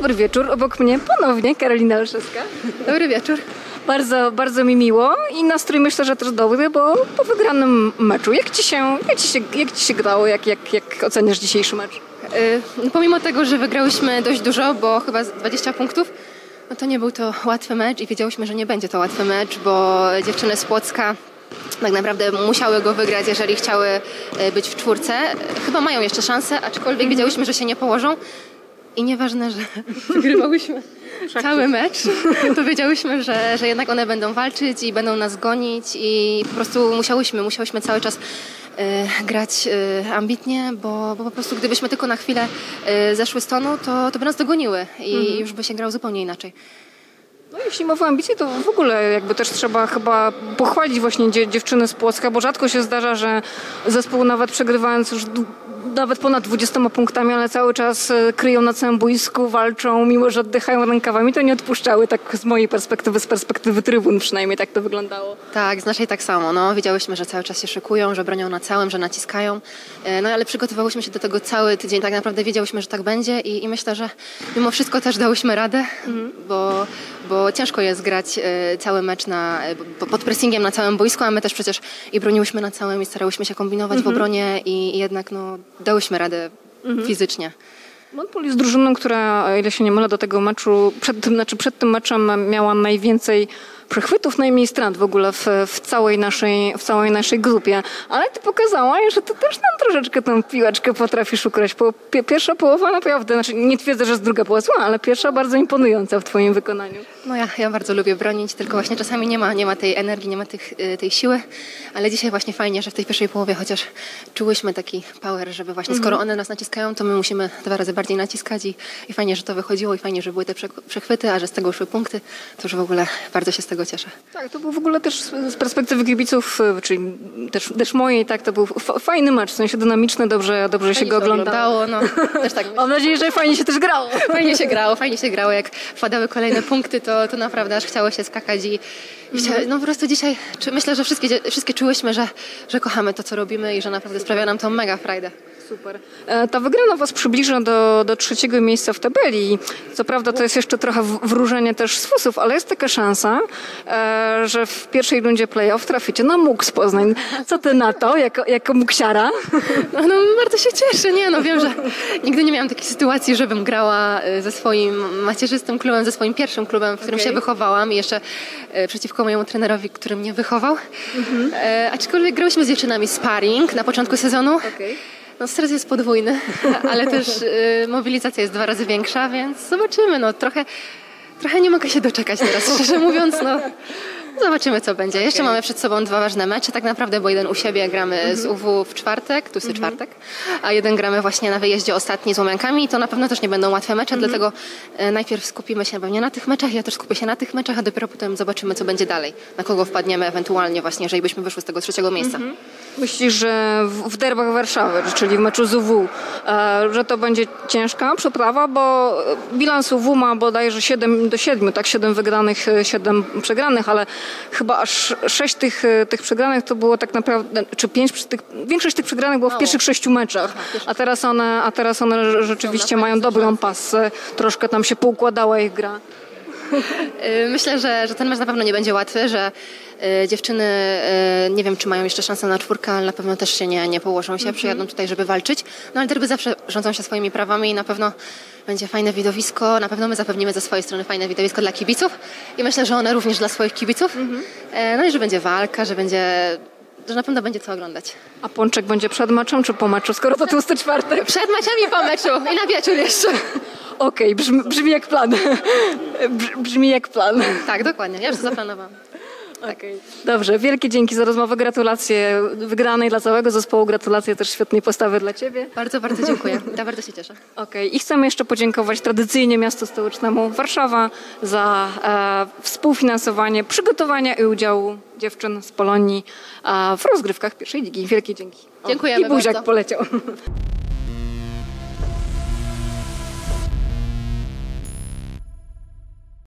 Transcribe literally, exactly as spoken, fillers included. Dobry wieczór, obok mnie ponownie Karolina Olszewska. Dobry wieczór. Bardzo, bardzo mi miło i nastrój myślę, że też dobry, bo po wygranym meczu. Jak Ci się, jak ci się, jak ci się grało? Jak, jak, jak oceniasz dzisiejszy mecz? Yy, pomimo tego, że wygrałyśmy dość dużo, bo chyba dwadzieścia punktów, no to nie był to łatwy mecz i wiedziałyśmy, że nie będzie to łatwy mecz, bo dziewczyny z Płocka tak naprawdę musiały go wygrać, jeżeli chciały być w czwórce. Chyba mają jeszcze szansę, aczkolwiek wiedziałyśmy, że się nie położą. I nieważne, że wygrywałyśmy cały mecz, to wiedziałyśmy, że, że jednak one będą walczyć i będą nas gonić i po prostu musiałyśmy, musiałyśmy cały czas y, grać y, ambitnie, bo, bo po prostu gdybyśmy tylko na chwilę y, zeszły z tonu, to, to by nas dogoniły i mhm. już by się grało zupełnie inaczej. No jeśli mowa o ambicji, to w ogóle jakby też trzeba chyba pochwalić właśnie dziewczyny z Płocka, bo rzadko się zdarza, że zespół nawet przegrywając już nawet ponad dwudziestoma punktami, ale cały czas kryją na całym boisku, walczą, mimo że oddychają rękawami, to nie odpuszczały, tak z mojej perspektywy, z perspektywy trybun przynajmniej tak to wyglądało. Tak, z naszej tak samo. No, widziałyśmy, że cały czas się szykują, że bronią na całym, że naciskają, no ale przygotowałyśmy się do tego cały tydzień, tak naprawdę wiedziałyśmy, że tak będzie i, i myślę, że mimo wszystko też dałyśmy radę, mhm. bo, bo ciężko jest grać cały mecz na, pod pressingiem na całym boisku, a my też przecież i broniłyśmy na całym i starałyśmy się kombinować mhm. w obronie i, i jednak no dałyśmy radę mhm. fizycznie. Monpol jest drużyną, która, o ile się nie mylę, do tego meczu, przed tym, znaczy przed tym meczem miała najwięcej przechwytów, najmniej strat w ogóle w, w, całej naszej, w całej naszej grupie. Ale ty pokazałaś, że ty też nam troszeczkę tę piłeczkę potrafisz ukraść. Po, pi, pierwsza połowa naprawdę, znaczy nie twierdzę, że druga była zła, ale pierwsza bardzo imponująca w twoim wykonaniu. No ja, ja bardzo lubię bronić, tylko właśnie czasami nie ma, nie ma tej energii, nie ma tych, tej siły, ale dzisiaj właśnie fajnie, że w tej pierwszej połowie chociaż czułyśmy taki power, żeby właśnie mhm. skoro one nas naciskają, to my musimy dwa razy bardziej naciskać i, i fajnie, że to wychodziło i fajnie, że były te przechwyty, a że z tego szły punkty, to już w ogóle bardzo się z tego cieszę. Tak, to był w ogóle też z perspektywy kibiców, czyli też, też mojej, tak, to był fajny mecz, w sensie dynamiczny, dobrze, dobrze się go oglądało. oglądało no, też tak Mam nadzieję, że fajnie się też grało. Fajnie się grało, fajnie się grało. Jak wpadały kolejne punkty, to, to naprawdę aż chciało się skakać i chciało, no po prostu dzisiaj czy, myślę, że wszystkie, wszystkie czułyśmy, że, że kochamy to, co robimy i że naprawdę sprawia nam to mega frajdę. Super. Ta wygrana was przybliża do, do trzeciego miejsca w tabeli. Co prawda to jest jeszcze trochę wróżenie też z fusów, ale jest taka szansa, że w pierwszej rundzie play-off traficie na M U K S Poznań. Co ty na to, jako, jako muksiara? No, no bardzo się cieszę. Nie, no wiem, że nigdy nie miałam takiej sytuacji, żebym grała ze swoim macierzystym klubem, ze swoim pierwszym klubem, w którym okay. się wychowałam i jeszcze przeciwko mojemu trenerowi, który mnie wychował. Mhm. Aczkolwiek grałyśmy z dziewczynami sparring na początku sezonu. Okay. No stres jest podwójny, ale też y, mobilizacja jest dwa razy większa, więc zobaczymy. No, trochę, trochę nie mogę się doczekać teraz, szczerze mówiąc. No, zobaczymy, co będzie. Jeszcze okay. mamy przed sobą dwa ważne mecze, tak naprawdę, bo jeden u siebie gramy mm-hmm. z U W w czwartek, Tłusty mm-hmm. czwartek, a jeden gramy właśnie na wyjeździe ostatni z Łomiankami i to na pewno też nie będą łatwe mecze, mm-hmm. dlatego y, najpierw skupimy się pewnie na tych meczach, ja też skupię się na tych meczach, a dopiero potem zobaczymy, co będzie dalej, na kogo wpadniemy ewentualnie właśnie, jeżeli byśmy wyszły z tego trzeciego miejsca. Mm-hmm. Myślisz, że w derbach Warszawy, czyli w meczu z U W, że to będzie ciężka przeprawa, bo bilans U W ma bodajże siedem do siedmiu, tak, siedem wygranych, siedem przegranych, ale chyba aż sześć tych, tych przegranych to było tak naprawdę, czy pięć, tych, większość tych przegranych było w pierwszych sześciu meczach, a teraz one, a teraz one rzeczywiście mają dobrą pasę, troszkę tam się poukładała ich gra. Myślę, że, że ten mecz na pewno nie będzie łatwy, że y, dziewczyny y, nie wiem, czy mają jeszcze szansę na czwórkę, ale na pewno też się nie, nie położą się, mm-hmm. przyjadą tutaj, żeby walczyć. No ale derby zawsze rządzą się swoimi prawami i na pewno będzie fajne widowisko, na pewno my zapewnimy ze swojej strony fajne widowisko dla kibiców i myślę, że one również dla swoich kibiców. Mm-hmm. e, no i że będzie walka, że będzie... że na pewno będzie co oglądać. A pączek będzie przed meczem czy po meczu, skoro to tłusty czwartek? Przed meczem i po meczu. I na wieczór jeszcze. Okej, okay, brzmi, brzmi jak plan. Brzmi jak plan. Tak, dokładnie. Ja już to zaplanowałam. Tak. Okay. Dobrze, wielkie dzięki za rozmowę. Gratulacje wygranej dla całego zespołu. Gratulacje też świetnej postawy dla ciebie. Bardzo, bardzo dziękuję. Ja bardzo się cieszę. Okej, okay. I chcemy jeszcze podziękować tradycyjnie miastu stołecznemu Warszawa za e, współfinansowanie, przygotowania i udziału dziewczyn z Polonii e, w rozgrywkach pierwszej ligi. Wielkie dzięki. O, dziękujemy bardzo. I buziak poleciał.